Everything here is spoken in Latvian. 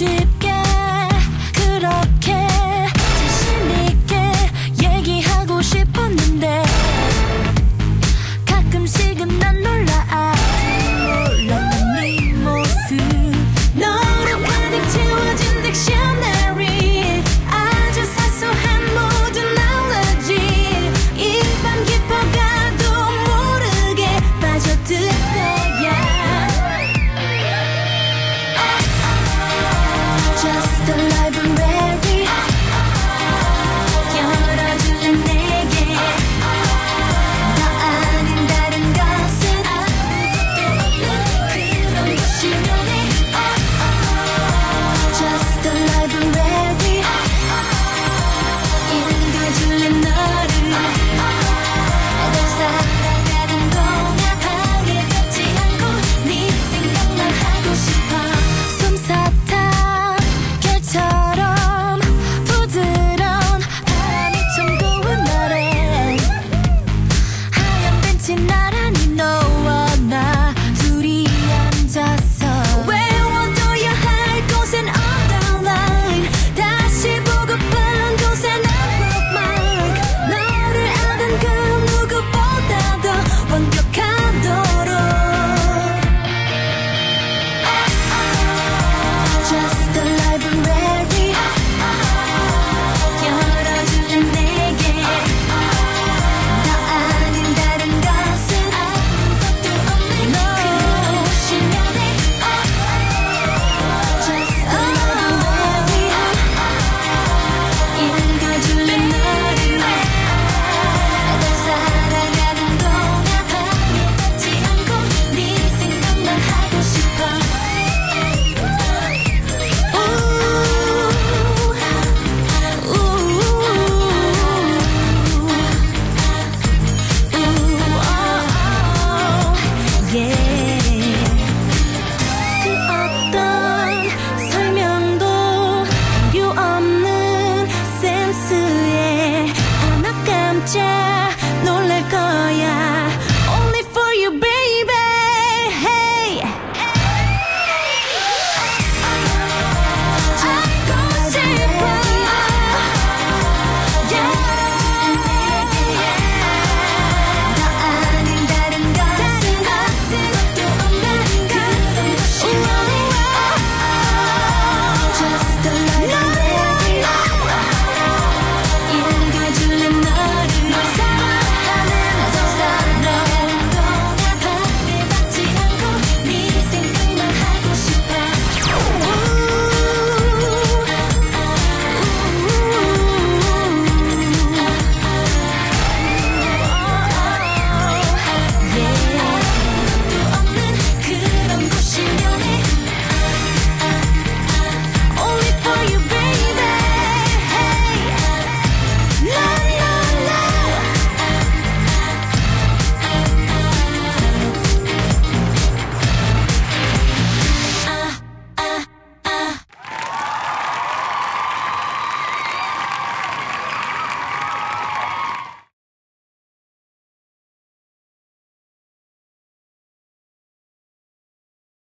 Ship